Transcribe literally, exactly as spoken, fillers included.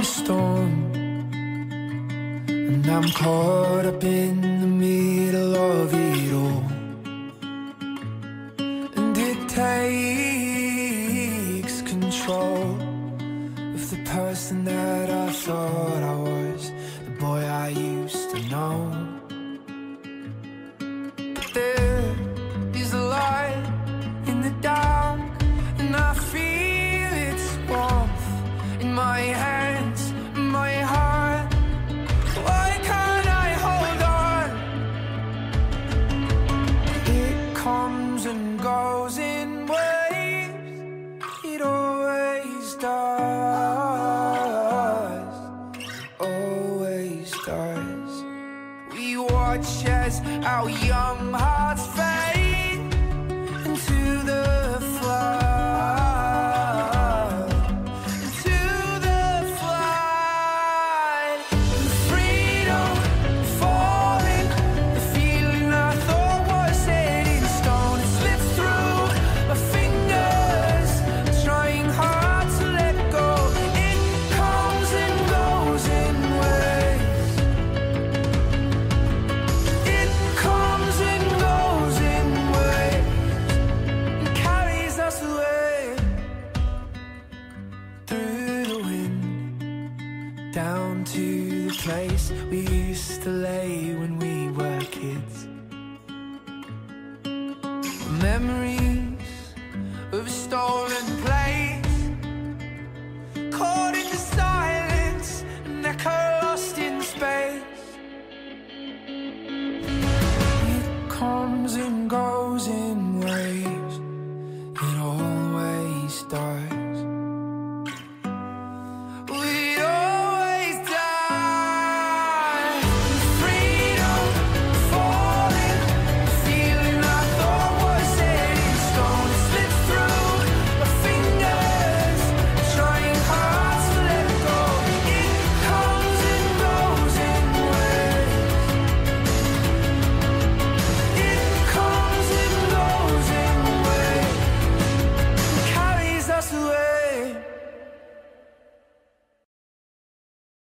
a storm, and I'm caught up in the middle of it all. And it takes control of the person that I thought I was, the boy I used to know. My hands, my heart, why can't I hold on? It comes and goes in waves, it always does, always does. We watch as our young hearts fade into the flood. Down to the place we used to lay when we were kids. Memories of a stolen place, caught in the silence, an echo lost in space. It comes and goes in waves, it always dies.